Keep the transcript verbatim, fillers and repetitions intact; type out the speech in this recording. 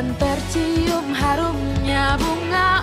dan tercium harumnya bunga.